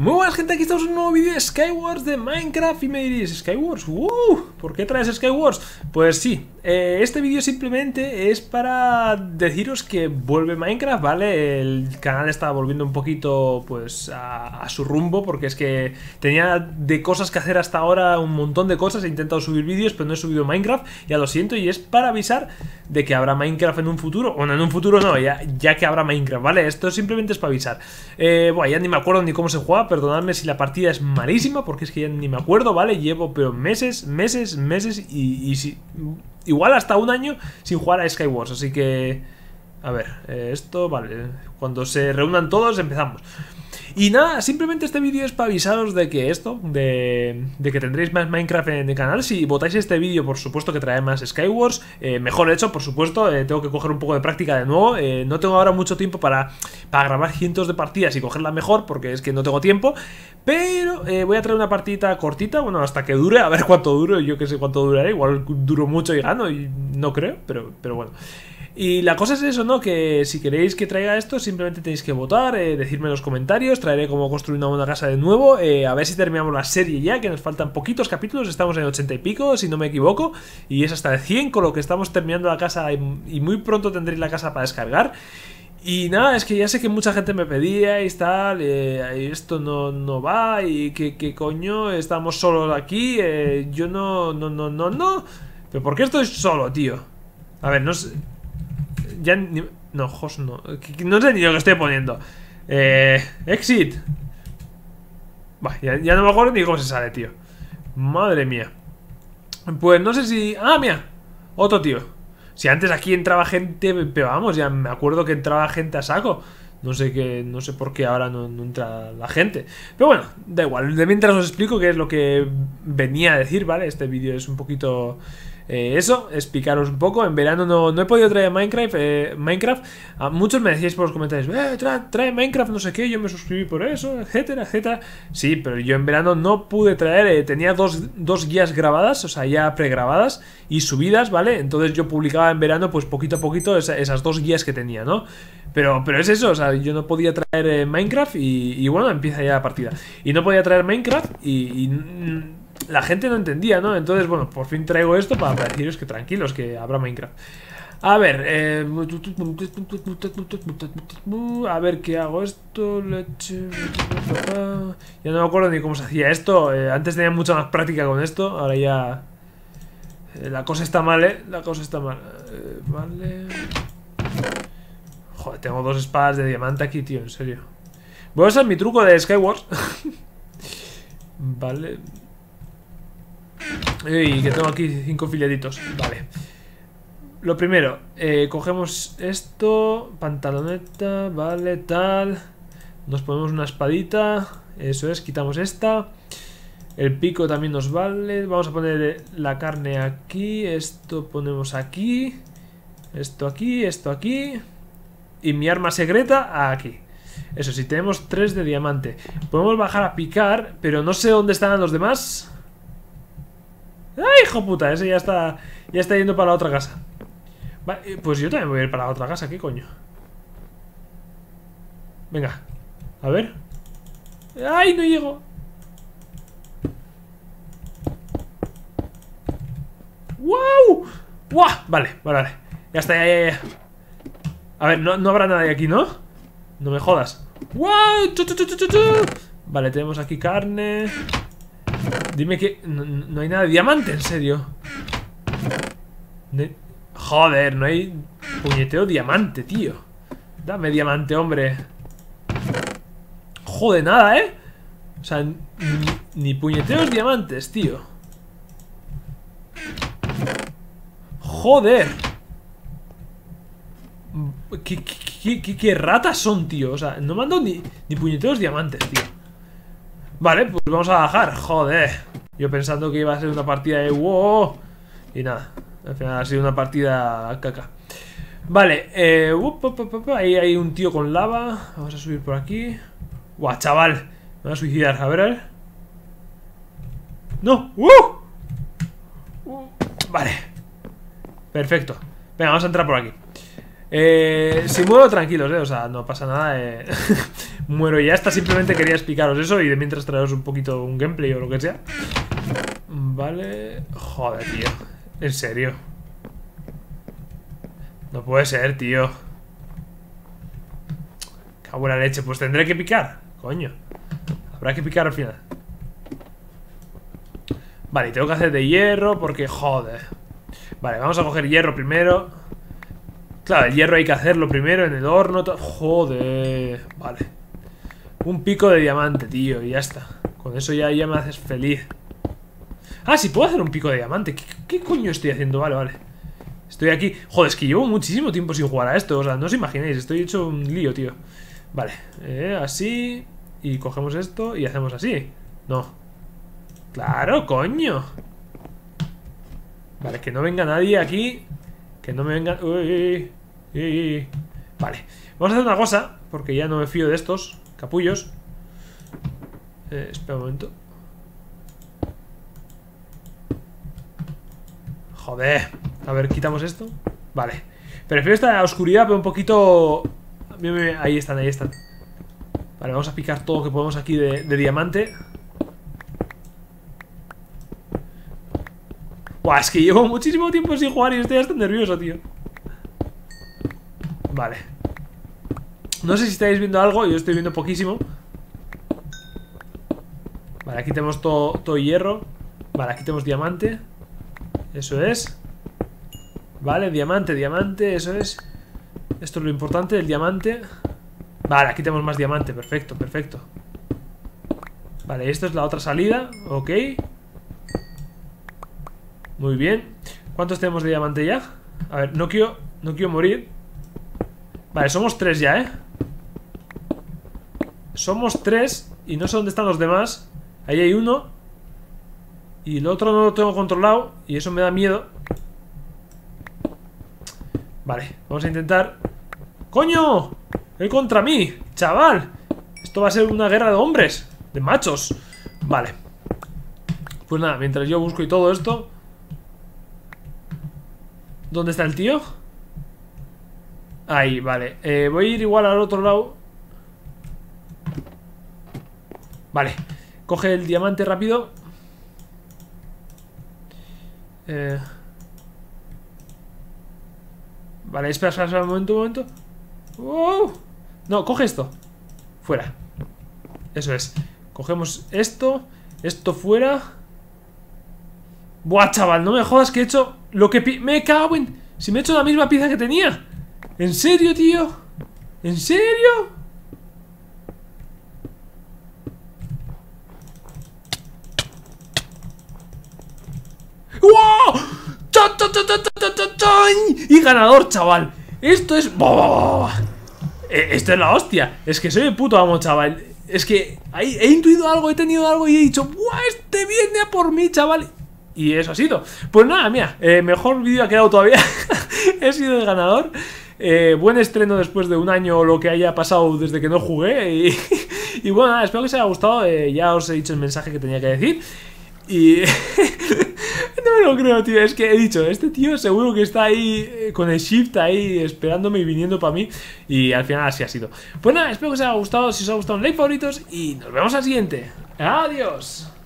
Muy buenas, gente, aquí estamos en un nuevo vídeo de Skywars de Minecraft. Y me diréis, ¿Skywars? ¿Por qué traes Skywars? Pues sí, este vídeo simplemente es para deciros que vuelve Minecraft, ¿vale? El canal está volviendo un poquito pues a su rumbo, porque es que tenía de cosas que hacer hasta ahora, un montón de cosas. He intentado subir vídeos, pero no he subido Minecraft, ya lo siento, y es para avisar de que habrá Minecraft en un futuro. Bueno, en un futuro no, ya que habrá Minecraft, ¿vale? Esto simplemente es para avisar. Bueno, ya ni me acuerdo ni cómo se juega. Perdonadme si la partida es malísima, porque es que ya ni me acuerdo, ¿vale? Llevo pero meses y igual hasta un año sin jugar a Skywars. Así que, a ver, esto, vale, cuando se reúnan todos empezamos. Y nada, simplemente este vídeo es para avisaros de que esto, de que tendréis más Minecraft en el canal. Si votáis este vídeo, por supuesto que trae más Skywars, mejor hecho, por supuesto. Tengo que coger un poco de práctica de nuevo. No tengo ahora mucho tiempo para grabar cientos de partidas y cogerla mejor, porque es que no tengo tiempo. Pero voy a traer una partidita cortita, bueno, hasta que dure, a ver cuánto dure, yo que sé cuánto duraré. Igual duro mucho y gano, y no creo, pero bueno. Y la cosa es eso, ¿no? Que si queréis que traiga esto, simplemente tenéis que votar, decirme en los comentarios. Traeré cómo construir una buena casa de nuevo. A ver si terminamos la serie ya, que nos faltan poquitos capítulos. Estamos en 80 y pico, si no me equivoco. Y es hasta de 100, con lo que estamos terminando la casa. Y muy pronto tendréis la casa para descargar. Y nada, es que ya sé que mucha gente me pedía y tal, esto no va, y que coño, estamos solos aquí. Yo no. ¿Pero por qué estoy solo, tío? A ver, no sé... Ya ni... No, Jos, no. No sé ni lo que estoy poniendo. Exit. Bah, ya no me acuerdo ni cómo se sale, tío. Madre mía. Pues no sé si... Ah, mira. Otro tío. Si antes aquí entraba gente... Pero vamos, ya me acuerdo que entraba gente a saco. No sé qué, no sé por qué ahora no entra la gente. Pero bueno, da igual. De mientras os explico qué es lo que venía a decir, ¿vale? Este vídeo es un poquito... eso, explicaros un poco. En verano no he podido traer Minecraft. A muchos me decíais por los comentarios, trae Minecraft, no sé qué, yo me suscribí por eso, etcétera, etcétera. Sí, pero yo en verano no pude traer. Tenía dos guías grabadas, o sea, ya pregrabadas y subidas, ¿vale? Entonces yo publicaba en verano, pues poquito a poquito, esas dos guías que tenía, ¿no? Pero es eso, o sea, yo no podía traer Minecraft y bueno, empieza ya la partida. Y no podía traer Minecraft y la gente no entendía, ¿no? Entonces, bueno, por fin traigo esto para deciros que tranquilos, que habrá Minecraft. A ver, a ver, ¿qué hago esto? Ya no me acuerdo ni cómo se hacía esto. Antes tenía mucha más práctica con esto. Ahora ya... la cosa está mal, ¿eh? La cosa está mal. Vale... Joder, tengo dos espadas de diamante aquí, tío, en serio. Voy a usar mi truco de Skywars. Vale... Y que tengo aquí 5 filetitos. Vale. Lo primero, cogemos esto. Pantaloneta, vale, tal. Nos ponemos una espadita. Eso es, quitamos esta. El pico también nos vale. Vamos a poner la carne aquí. Esto ponemos aquí. Esto aquí, esto aquí. Y mi arma secreta aquí. Eso sí, tenemos 3 de diamante. Podemos bajar a picar, pero no sé dónde están los demás. ¡Ay, hijo puta! Ese ya está yendo para la otra casa. Vale, pues yo también voy a ir para la otra casa. ¿Qué coño? Venga. A ver. ¡Ay, no llego! ¡Wow! ¡Wow! Vale. Ya está, ya. A ver, no habrá nadie aquí, ¿no? No me jodas. ¡Wow! Vale, tenemos aquí carne... Dime que... No hay nada de diamante, en serio. Joder, no hay... Puñeteo diamante, tío. Dame diamante, hombre. Joder, nada, ¿eh? O sea, ni puñeteos diamantes, tío. Joder. ¿Qué ratas son, tío? O sea, no me han dado ni puñeteos diamantes, tío. Vale, pues vamos a bajar, joder. Yo pensando que iba a ser una partida de wow. Y nada, al final ha sido una partida caca. Vale, ahí hay un tío con lava. Vamos a subir por aquí. Guau, chaval, me voy a suicidar, a ver. No, Vale, perfecto. Venga, vamos a entrar por aquí. Si muero, tranquilos, o sea, no pasa nada, muero y ya está. Simplemente quería explicaros eso y de mientras traeros un poquito un gameplay o lo que sea. Vale. Joder, tío. En serio. No puede ser, tío. Cago en la leche. Pues tendré que picar. Coño. Habrá que picar al final. Vale, y tengo que hacer de hierro porque, joder. Vale, vamos a coger hierro primero. Claro, el hierro hay que hacerlo primero en el horno. Joder. Vale. Un pico de diamante, tío. Y ya está. Con eso ya me haces feliz. Ah, sí, puedo hacer un pico de diamante. ¿Qué coño estoy haciendo? Vale, vale. Estoy aquí. Joder, es que llevo muchísimo tiempo sin jugar a esto. O sea, no os imagináis. Estoy hecho un lío, tío. Vale. Así. Y cogemos esto y hacemos así. No. Claro, coño. Vale, que no venga nadie aquí. Que no me venga... Uy, uy, uy. Vale, vamos a hacer una cosa, porque ya no me fío de estos capullos. Espera un momento. Joder. A ver, quitamos esto. Vale. Prefiero esta oscuridad, pero un poquito... Ahí están, ahí están. Vale, vamos a picar todo lo que podemos aquí de diamante. Buah, es que llevo muchísimo tiempo sin jugar y estoy hasta nervioso, tío. Vale. No sé si estáis viendo algo, yo estoy viendo poquísimo. Vale, aquí tenemos todo hierro. Vale, aquí tenemos diamante. Eso es. Vale, diamante, diamante, eso es. Esto es lo importante, el diamante. Vale, aquí tenemos más diamante, perfecto, perfecto. Vale, esto es la otra salida, ok. Muy bien. ¿Cuántos tenemos de diamante ya? A ver, no quiero morir. Vale, somos tres ya, ¿eh? Somos tres y no sé dónde están los demás. Ahí hay uno. Y el otro no lo tengo controlado y eso me da miedo. Vale, vamos a intentar... ¡Coño! ¡Él contra mí! ¡Chaval! Esto va a ser una guerra de hombres. De machos. Vale. Pues nada, mientras yo busco y todo esto... ¿Dónde está el tío? Ahí, vale. Voy a ir igual al otro lado. Vale. Coge el diamante rápido. Vale, espera, un momento. ¡Wow! No, coge esto. Fuera. Eso es. Cogemos esto. Esto fuera. Buah, chaval, no me jodas que he hecho... Lo que... Me cago en... Si me he hecho la misma pieza que tenía. ¿En serio, tío? ¿En serio? ¡Wow! Y ganador, chaval. Esto es... Esto es la hostia. Es que soy el puto amo, chaval. Es que he intuido algo, he tenido algo y he dicho... ¡Buah, este viene a por mí, chaval! Y eso ha sido. Pues nada, mira, mejor vídeo ha quedado todavía. He sido el ganador. Buen estreno después de un año o lo que haya pasado desde que no jugué. Y bueno, nada, espero que os haya gustado. Ya os he dicho el mensaje que tenía que decir. Y... No me lo creo, tío. Es que he dicho, este tío seguro que está ahí con el shift ahí esperándome y viniendo para mí. Y al final así ha sido. Pues nada, espero que os haya gustado. Si os ha gustado, un like, favoritos. Y nos vemos al siguiente. Adiós.